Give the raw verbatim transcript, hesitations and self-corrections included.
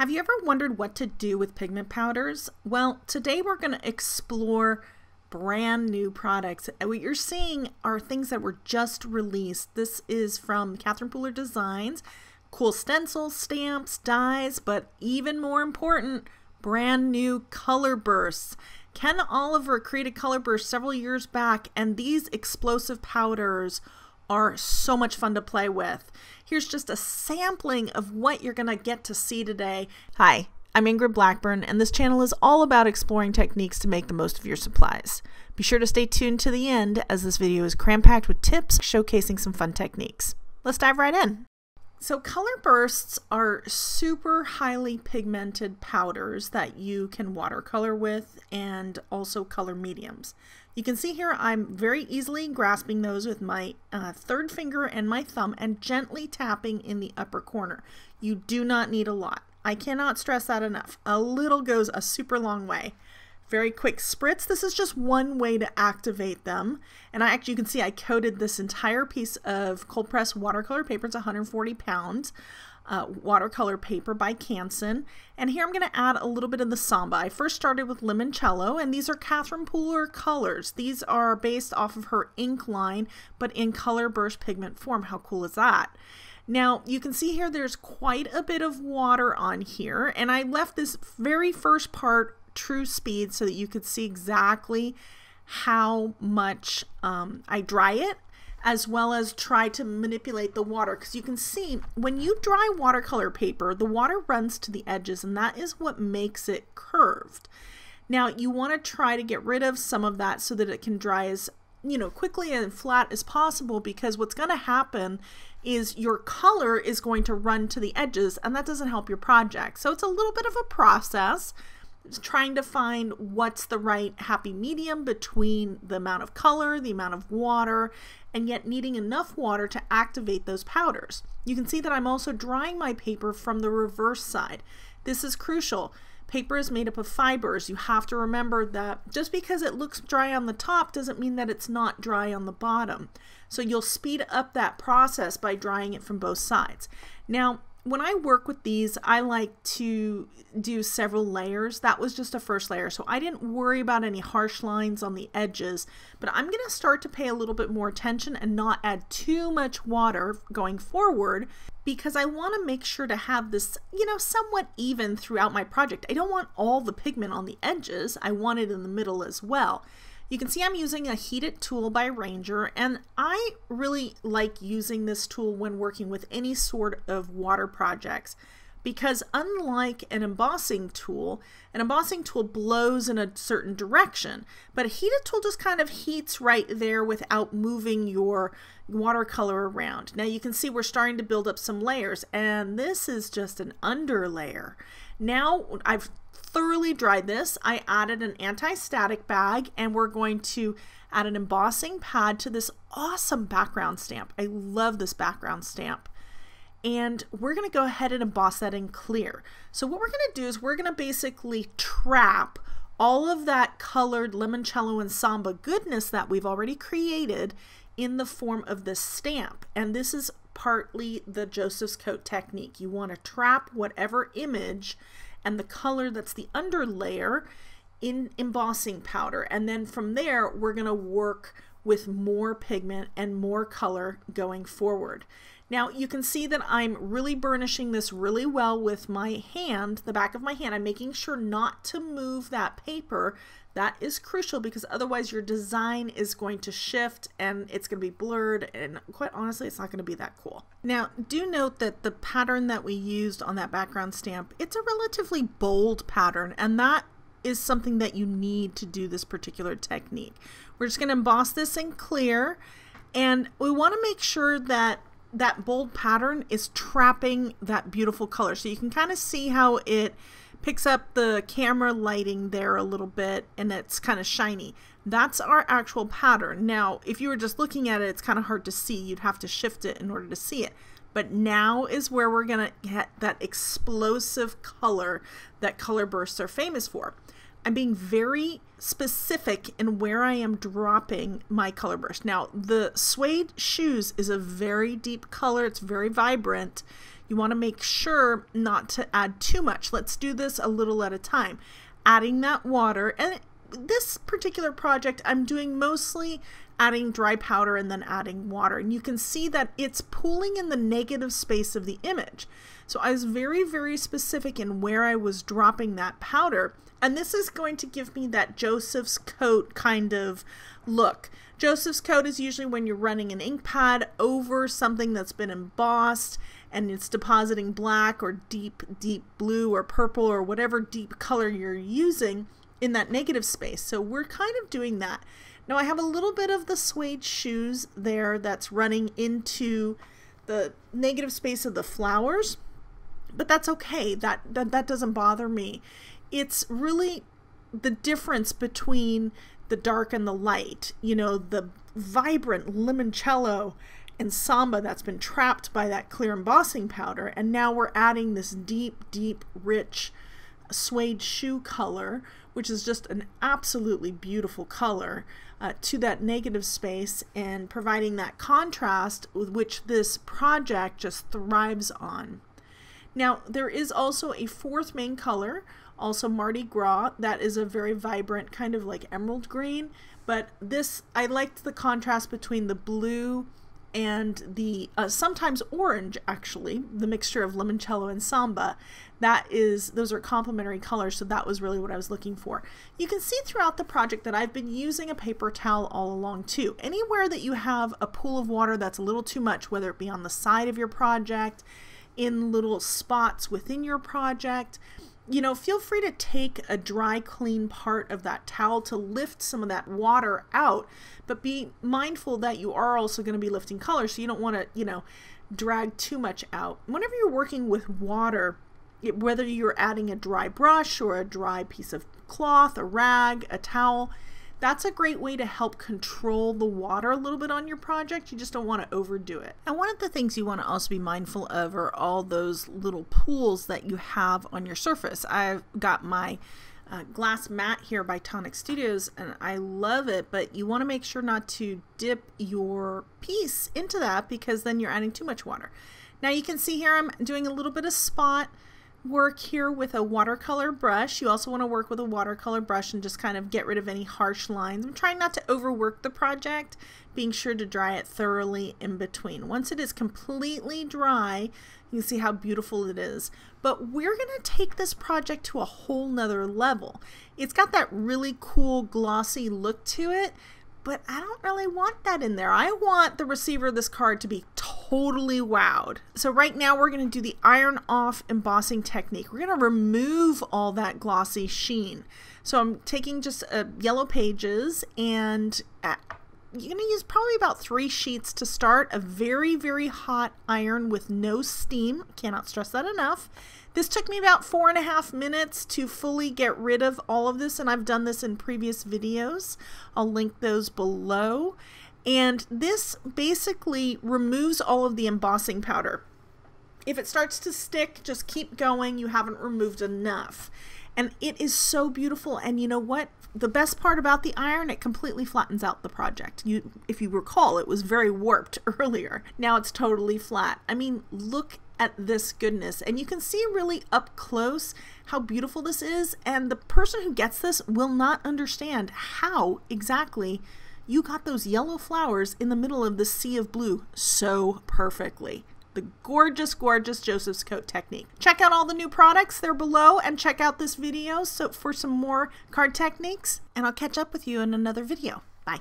Have you ever wondered what to do with pigment powders? Well, today we're going to explore brand new products. What you're seeing are things that were just released. This is from Catherine Pooler Designs. Cool stencils, stamps, dyes, but even more important, brand new color bursts. Ken Oliver created color bursts several years back, and these explosive powders are so much fun to play with. Here's just a sampling of what you're gonna get to see today. Hi, I'm Ingrid Blackburn, and this channel is all about exploring techniques to make the most of your supplies. Be sure to stay tuned to the end, as this video is cram-packed with tips showcasing some fun techniques. Let's dive right in. So color bursts are super highly pigmented powders that you can watercolor with and also color mediums. You can see here I'm very easily grasping those with my uh, third finger and my thumb and gently tapping in the upper corner. You do not need a lot. I cannot stress that enough. A little goes a super long way. Very quick spritz. This is just one way to activate them. And I actually, you can see I coated this entire piece of cold press watercolor paper. It's one hundred forty pounds uh, watercolor paper by Canson. And here I'm going to add a little bit of the Samba. I first started with Limoncello, and these are Catherine Pooler colors. These are based off of her ink line, but in color burst pigment form. How cool is that? Now, you can see here there's quite a bit of water on here, and I left this very first part true speed so that you could see exactly how much um, I dry it, as well as try to manipulate the water, because you can see when you dry watercolor paper the water runs to the edges, and that is what makes it curved. Now you want to try to get rid of some of that so that it can dry as, you know, quickly and flat as possible, because what's going to happen is your color is going to run to the edges, and that doesn't help your project. So it's a little bit of a process, trying to find what's the right happy medium between the amount of color, the amount of water, and yet needing enough water to activate those powders. You can see that I'm also drying my paper from the reverse side. This is crucial. Paper is made up of fibers. You have to remember that just because it looks dry on the top doesn't mean that it's not dry on the bottom. So you'll speed up that process by drying it from both sides. Now, when I work with these, I like to do several layers. That was just a first layer, so I didn't worry about any harsh lines on the edges, but I'm going to start to pay a little bit more attention and not add too much water going forward, because I want to make sure to have this, you know, somewhat even throughout my project. I don't want all the pigment on the edges. I want it in the middle as well. You can see I'm using a heated tool by Ranger, and I really like using this tool when working with any sort of water projects, because unlike an embossing tool, an embossing tool blows in a certain direction, but a heated tool just kind of heats right there without moving your watercolor around. Now you can see we're starting to build up some layers, and this is just an under layer. Now I've thoroughly dried this. I added an anti-static bag, and we're going to add an embossing pad to this awesome background stamp. I love this background stamp. And we're going to go ahead and emboss that in clear. So what we're going to do is we're going to basically trap all of that colored Limoncello and Samba goodness that we've already created in the form of this stamp. And this is partly the Josephs coat technique. You want to trap whatever image and the color that's the underlayer in embossing powder. And then from there, we're gonna work with more pigment and more color going forward. Now you can see that I'm really burnishing this really well with my hand, the back of my hand. I'm making sure not to move that paper. That is crucial, because otherwise your design is going to shift and it's going to be blurred, and quite honestly it's not going to be that cool. Now do note that the pattern that we used on that background stamp, it's a relatively bold pattern, and that is something that you need to do this particular technique. We're just going to emboss this in clear, and we want to make sure that that bold pattern is trapping that beautiful color. So you can kind of see how it picks up the camera lighting there a little bit, and it's kind of shiny. That's our actual pattern. Now, if you were just looking at it, it's kind of hard to see. You'd have to shift it in order to see it. But now is where we're gonna get that explosive color that color bursts are famous for. I'm being very specific in where I am dropping my color burst. Now, the suede shoes is a very deep color. It's very vibrant. You want to make sure not to add too much. Let's do this a little at a time. Adding that water, and this particular project I'm doing mostly adding dry powder and then adding water, and you can see that it's pooling in the negative space of the image. So I was very very specific in where I was dropping that powder, and this is going to give me that Joseph's coat kind of look. Joseph's coat is usually when you're running an ink pad over something that's been embossed and it's depositing black or deep deep blue or purple or whatever deep color you're using in that negative space. So we're kind of doing that. Now I have a little bit of the suede shoes there that's running into the negative space of the flowers, but that's okay. That, that, that doesn't bother me. It's really the difference between the dark and the light, you know, the vibrant limoncello and samba that's been trapped by that clear embossing powder, and now we're adding this deep, deep, rich suede shoe color, which is just an absolutely beautiful color, uh, to that negative space and providing that contrast with which this project just thrives on. Now there is also a fourth main color, also Mardi Gras, that is a very vibrant kind of like emerald green, but this, I liked the contrast between the blue and the uh, sometimes orange, actually the mixture of limoncello and samba. That is, those are complementary colors, so that was really what I was looking for. You can see throughout the project that I've been using a paper towel all along too. Anywhere that you have a pool of water that's a little too much, whether it be on the side of your project, in little spots within your project, you know, feel free to take a dry, clean part of that towel to lift some of that water out, but be mindful that you are also going to be lifting color, so you don't want to, you know, drag too much out. Whenever you're working with water, it, whether you're adding a dry brush or a dry piece of cloth, a rag, a towel, that's a great way to help control the water a little bit on your project. You just don't want to overdo it. And one of the things you want to also be mindful of are all those little pools that you have on your surface. I've got my uh, glass mat here by Tonic Studios and I love it, but you want to make sure not to dip your piece into that because then you're adding too much water. Now you can see here I'm doing a little bit of spot work here with a watercolor brush. You also want to work with a watercolor brush and just kind of get rid of any harsh lines. I'm trying not to overwork the project, being sure to dry it thoroughly in between. Once it is completely dry, you can see how beautiful it is. But we're going to take this project to a whole nother level. It's got that really cool glossy look to it, but I don't really want that in there. I want the receiver of this card to be totally wowed. So right now we're going to do the iron off embossing technique. We're going to remove all that glossy sheen. So I'm taking just uh, yellow pages, and uh, you're going to use probably about three sheets to start. A very, very hot iron with no steam. Cannot stress that enough. This took me about four and a half minutes to fully get rid of all of this, and I've done this in previous videos. I'll link those below. And this basically removes all of the embossing powder. If it starts to stick, just keep going. You haven't removed enough. And it is so beautiful. And you know what? The best part about the iron, it completely flattens out the project. You, if you recall, it was very warped earlier. Now it's totally flat. I mean, look at this goodness. And you can see really up close how beautiful this is. And the person who gets this will not understand how exactly you got those yellow flowers in the middle of the sea of blue so perfectly. The gorgeous, gorgeous Joseph's Coat technique. Check out all the new products, they're below, and check out this video so for some more card techniques, and I'll catch up with you in another video. Bye.